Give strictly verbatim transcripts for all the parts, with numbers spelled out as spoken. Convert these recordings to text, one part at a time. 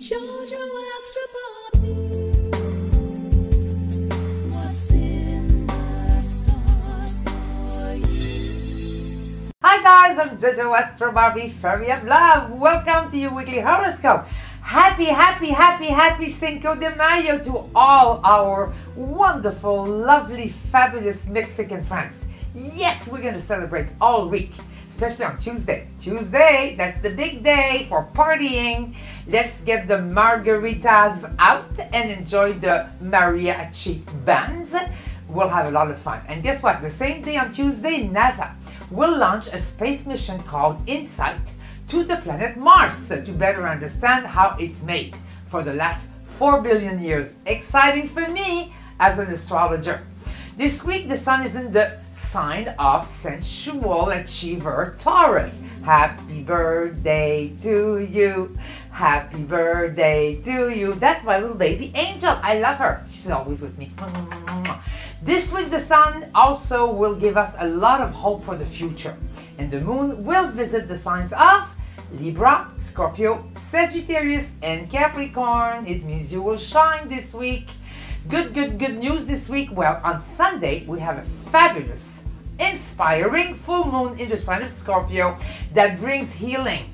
Jojo Astro Barbie. What's in the stars for you? Hi guys, I'm Jojo Astro Barbie, Fairy of Love. Welcome to your weekly horoscope. Happy, happy, happy, happy Cinco de Mayo to all our wonderful, lovely, fabulous Mexican friends. Yes, we're going to celebrate all week, especially on Tuesday. Tuesday, that's the big day for partying. Let's get the margaritas out and enjoy the mariachi bands. We'll have a lot of fun. And guess what? The same day on Tuesday, NASA will launch a space mission called InSight to the planet Mars to better understand how it's made for the last four billion years. Exciting for me as an astrologer. This week, the sun is in the sign of sensual achiever Taurus. Happy birthday to you. Happy birthday to you. That's my little baby angel. I love her. She's always with me. This week, the sun also will give us a lot of hope for the future. And the moon will visit the signs of Libra, Scorpio, Sagittarius, and Capricorn. It means you will shine this week. Good, good, good news this week. Well, on Sunday, we have a fabulous, inspiring full moon in the sign of Scorpio that brings healing,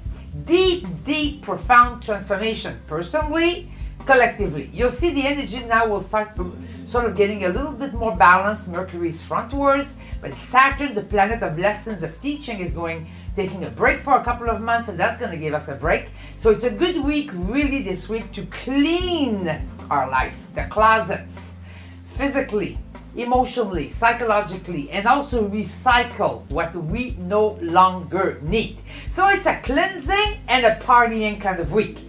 deep, deep, profound transformation, personally, collectively. You'll see the energy now will start from sort of getting a little bit more balanced. Mercury's frontwards, but Saturn, the planet of lessons, of teaching, is going taking a break for a couple of months, and that's going to give us a break. So it's a good week, really, this week to clean our life, the closets, physically, emotionally, psychologically, and also recycle what we no longer need. So it's a cleansing and a partying kind of week.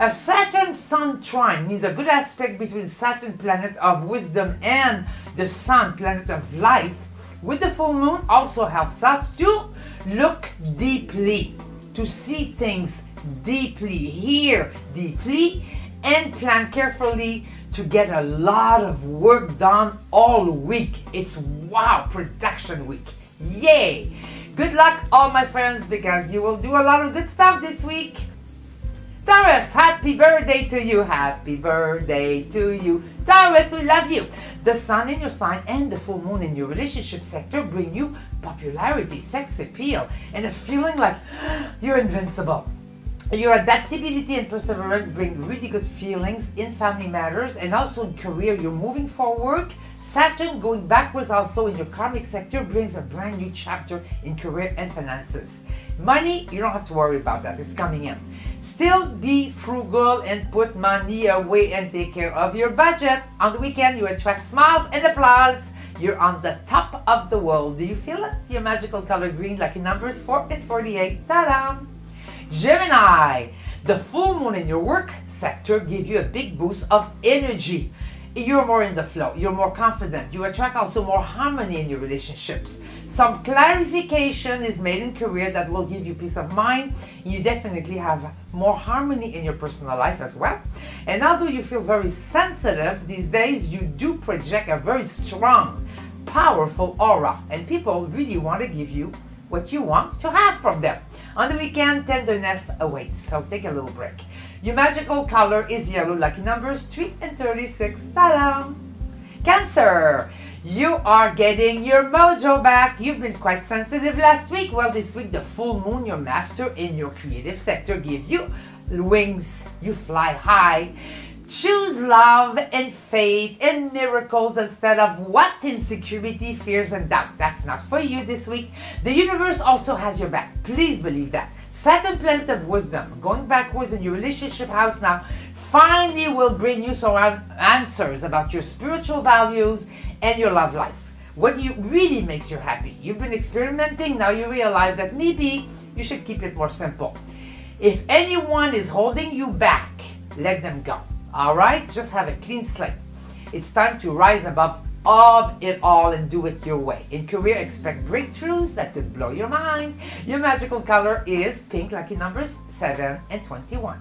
A Saturn-Sun trine means a good aspect between Saturn, planet of wisdom, and the Sun, planet of life, with the full moon also helps us to look deeply, to see things deeply, hear deeply, and plan carefully to get a lot of work done all week. It's wow, production week. Yay! Good luck, all my friends, because you will do a lot of good stuff this week. Taurus, happy birthday to you. Happy birthday to you. Taurus, we love you. The sun in your sign and the full moon in your relationship sector bring you popularity, sex appeal, and a feeling like you're invincible. Your adaptability and perseverance bring really good feelings in family matters and also in career. You're moving forward. Saturn going backwards also in your karmic sector brings a brand new chapter in career and finances. Money, you don't have to worry about that. It's coming in. Still be frugal and put money away and take care of your budget. On the weekend, you attract smiles and applause. You're on the top of the world. Do you feel it? Your magical color green, lucky numbers four and forty-eight. Ta-da! Gemini, the full moon in your work sector gives you a big boost of energy. You're more in the flow, you're more confident, you attract also more harmony in your relationships. Some clarification is made in career that will give you peace of mind. You definitely have more harmony in your personal life as well. And although you feel very sensitive these days, you do project a very strong, powerful aura, and people really want to give you what you want to have from them. On the weekend, tenderness awaits, so take a little break. Your magical color is yellow, lucky numbers three and thirty-six. Ta-da! Cancer, you are getting your mojo back. You've been quite sensitive last week. Well, this week, the full moon, your master in your creative sector, gives you wings. You fly high. Choose love and faith and miracles instead of what? Insecurity, fears, and doubt. That's not for you this week. The universe also has your back. Please believe that. Saturn, planet of wisdom, going backwards in your relationship house now, finally will bring you some answers about your spiritual values and your love life. What you really makes you happy. You've been experimenting. Now you realize that maybe you should keep it more simple. If anyone is holding you back, let them go. All right, just have a clean slate. It's time to rise above of it all and do it your way. In career, expect breakthroughs that could blow your mind. Your magical color is pink, lucky numbers seven and twenty-one.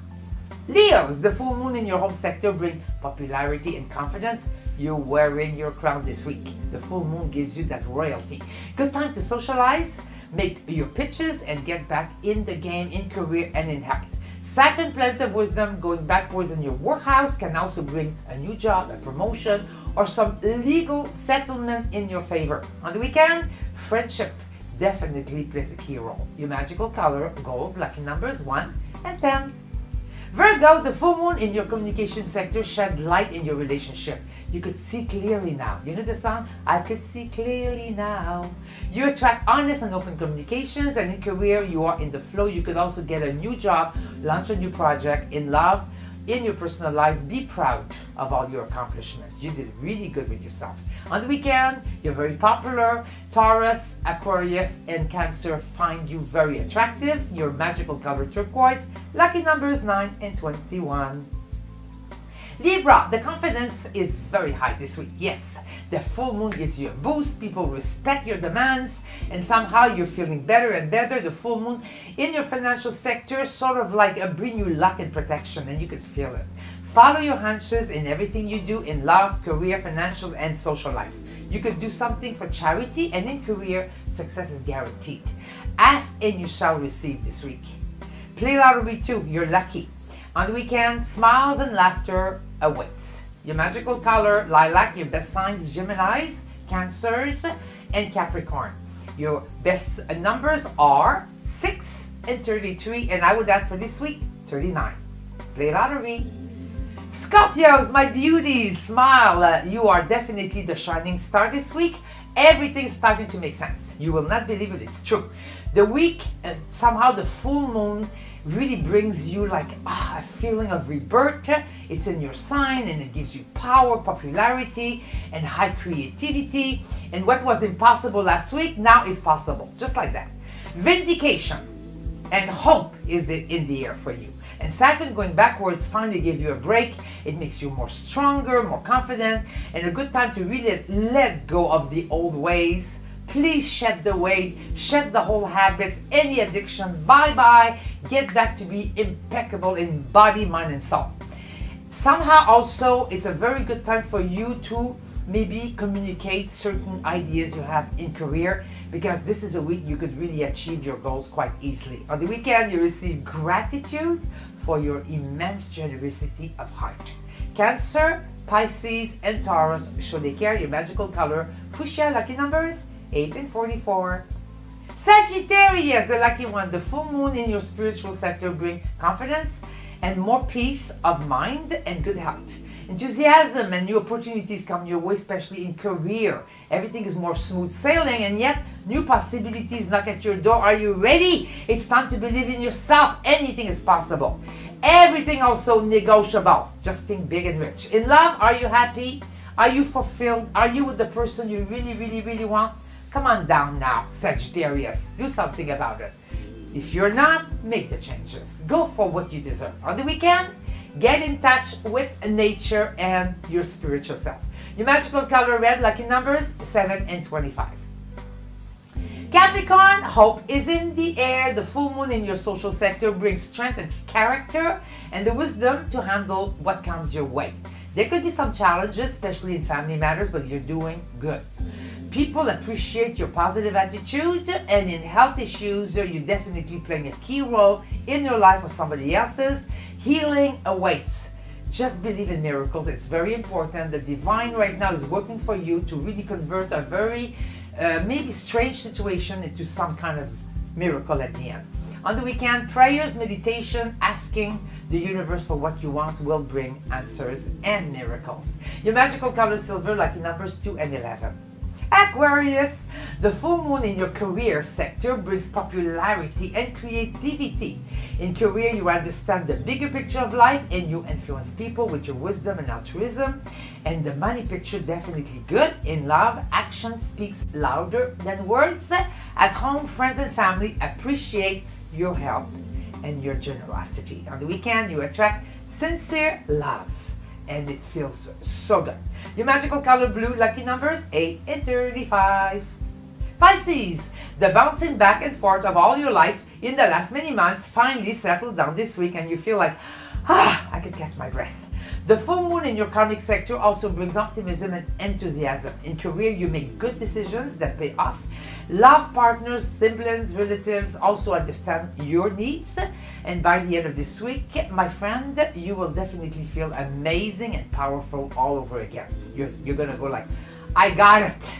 Leos, the full moon in your home sector brings popularity and confidence. You're wearing your crown this week. The full moon gives you that royalty. Good time to socialize, make your pitches, and get back in the game in career and in health. Saturn planet of wisdom going backwards in your workhouse can also bring a new job, a promotion, or some legal settlement in your favor. On the weekend, friendship definitely plays a key role. Your magical color, gold, lucky numbers one and ten. Virgo, the full moon in your communication sector shed light in your relationship. You could see clearly now. You know the song? I could see clearly now. You attract honest and open communications, and in career you are in the flow. You could also get a new job, launch a new project. In love, in your personal life, be proud of all your accomplishments. You did really good with yourself. On the weekend, you're very popular. Taurus, Aquarius, and Cancer find you very attractive. Your magical color, turquoise, lucky numbers nine and twenty-one. Libra, the confidence is very high this week. Yes, the full moon gives you a boost. People respect your demands, and somehow you're feeling better and better. The full moon in your financial sector sort of like a bring you luck and protection, and you could feel it. Follow your hunches in everything you do in love, career, financial, and social life. You could do something for charity, and in career, success is guaranteed. Ask and you shall receive this week. Play lottery too, you're lucky. On the weekend, smiles and laughter awaits. Your magical color, lilac. Your best signs, Geminis, Cancers, and Capricorn. Your best numbers are six and thirty-three, and I would add for this week, thirty-nine. Play lottery. Scorpios, my beauties, smile. Uh, you are definitely the shining star this week. Everything's starting to make sense. You will not believe it, it's true. The week, and somehow the full moon really brings you like ah, a feeling of rebirth. It's in your sign, and it gives you power, popularity, and high creativity. And what was impossible last week now is possible, just like that. Vindication and hope is in the air for you. And Saturn going backwards finally gives you a break. It makes you more stronger, more confident, and a good time to really let go of the old ways. Please shed the weight, shed the whole habits, any addiction, bye-bye. Get back to be impeccable in body, mind, and soul. Somehow also, it's a very good time for you to maybe communicate certain ideas you have in career, because this is a week you could really achieve your goals quite easily. On the weekend, you receive gratitude for your immense generosity of heart. Cancer, Pisces, and Taurus show they care. Your magical color, fuchsia, lucky numbers eight and forty-four. Sagittarius, the lucky one, the full moon in your spiritual sector brings confidence and more peace of mind and good health. Enthusiasm and new opportunities come your way, especially in career. Everything is more smooth sailing, and yet new possibilities knock at your door. Are you ready? It's time to believe in yourself. Anything is possible. Everything also negotiable. Just think big and rich. In love, are you happy? Are you fulfilled? Are you with the person you really, really, really want? Come on down now, Sagittarius. Do something about it. If you're not, make the changes. Go for what you deserve. On the weekend, get in touch with nature and your spiritual self. Your magical color red, lucky numbers seven and twenty-five. Capricorn, hope is in the air. The full moon in your social sector brings strength and character and the wisdom to handle what comes your way. There could be some challenges, especially in family matters, but you're doing good. People appreciate your positive attitude, and in health issues, you're definitely playing a key role in your life or somebody else's. Healing awaits. Just believe in miracles. It's very important. The divine right now is working for you to really convert a very, uh, maybe strange situation into some kind of miracle at the end. On the weekend, prayers, meditation, asking the universe for what you want will bring answers and miracles. Your magical color silver, lucky numbers two and eleven. Aquarius, the full moon in your career sector brings popularity and creativity. In career, you understand the bigger picture of life, and you influence people with your wisdom and altruism. And the money picture definitely good. In love, action speaks louder than words. At home, friends and family appreciate your help and your generosity. On the weekend, you attract sincere love, and it feels so good. Your magical color blue, lucky numbers eight and thirty-five. Pisces, the bouncing back and forth of all your life in the last many months finally settled down this week, and you feel like, Ah, I could catch my breath. The full moon in your karmic sector also brings optimism and enthusiasm. In career, you make good decisions that pay off. Love partners, siblings, relatives also understand your needs. And by the end of this week, my friend, you will definitely feel amazing and powerful all over again. You're, you're gonna go like, I got it.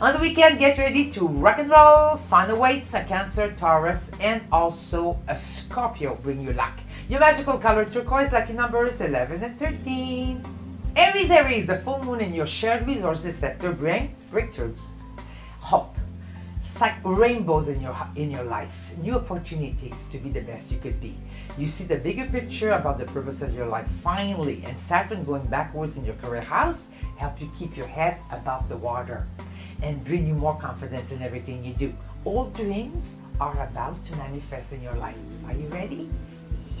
On the weekend, get ready to rock and roll. Fun awaits a Cancer, Taurus, and also a Scorpio bring you luck. Your magical color turquoise, lucky numbers eleven and thirteen. Aries, Aries, the full moon in your shared resources sector bring breakthroughs, hope, rainbows in your, in your life, new opportunities to be the best you could be. You see the bigger picture about the purpose of your life finally, and Saturn going backwards in your career house helps you keep your head above the water and bring you more confidence in everything you do. Old dreams are about to manifest in your life. Are you ready?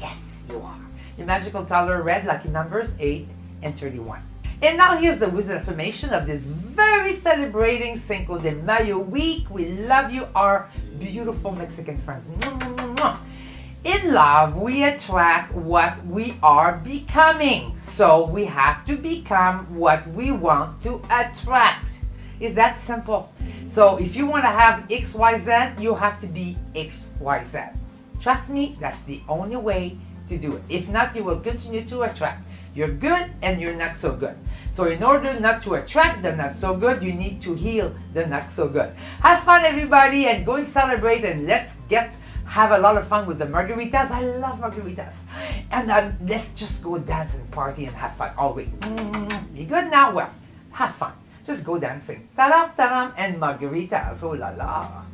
Yes, you are. Your magical color red, lucky numbers eight and thirty-one. And now here's the wisdom affirmation of this very celebrating Cinco de Mayo week. We love you, our beautiful Mexican friends. In love, we attract what we are becoming. So we have to become what we want to attract. It's that simple. So if you want to have X Y Z, you have to be X Y Z. Trust me, that's the only way to do it. If not, you will continue to attract. You're good and you're not so good. So in order not to attract the not so good, you need to heal the not so good. Have fun, everybody, and go and celebrate, and let's get have a lot of fun with the margaritas. I love margaritas. And um, let's just go dance and party and have fun all week. Mm-hmm. Be good now? Well, have fun. Just go dancing. Ta-dam, ta-dam, and margaritas. Oh la la.